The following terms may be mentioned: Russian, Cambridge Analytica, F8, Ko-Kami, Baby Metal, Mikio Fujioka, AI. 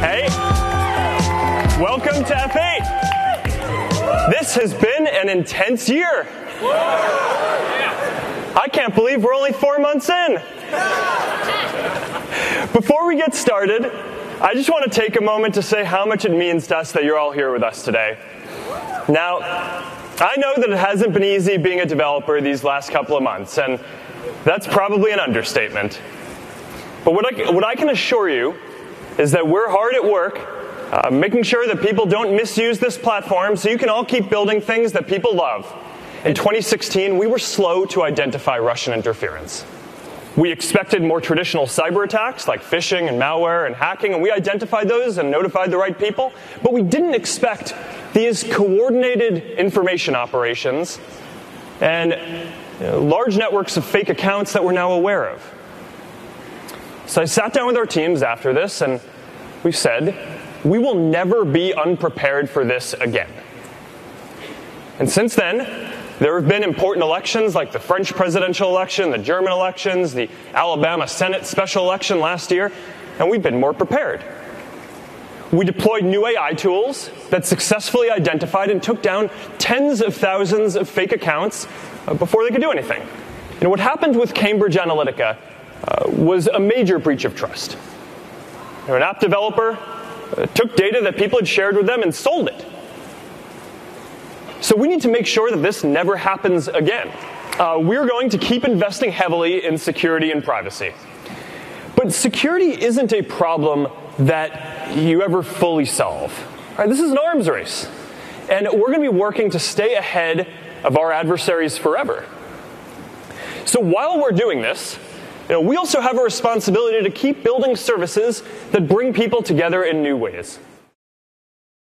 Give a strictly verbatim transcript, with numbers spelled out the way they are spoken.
Hey, welcome to F eight. This has been an intense year. I can't believe we're only four months in. Before we get started, I just want to take a moment to say how much it means to us that you're all here with us today. Now, I know that it hasn't been easy being a developer these last couple of months, and that's probably an understatement. But what I, what I can assure you is that we're hard at work, uh, making sure that people don't misuse this platform so you can all keep building things that people love. In twenty sixteen, we were slow to identify Russian interference. We expected more traditional cyber attacks like phishing and malware and hacking, and we identified those and notified the right people, but we didn't expect these coordinated information operations and large networks of fake accounts that we're now aware of. So I sat down with our teams after this, and we said, we will never be unprepared for this again. And since then, there have been important elections like the French presidential election, the German elections, the Alabama Senate special election last year, and we've been more prepared. We deployed new A I tools that successfully identified and took down tens of thousands of fake accounts before they could do anything. And what happened with Cambridge Analytica uh, was a major breach of trust. An app developer uh, took data that people had shared with them and sold it. So we need to make sure that this never happens again. Uh, we're going to keep investing heavily in security and privacy. But security isn't a problem that you ever fully solve. All right, this is an arms race. And we're going to be working to stay ahead of our adversaries forever. So while we're doing this, you know, we also have a responsibility to keep building services that bring people together in new ways.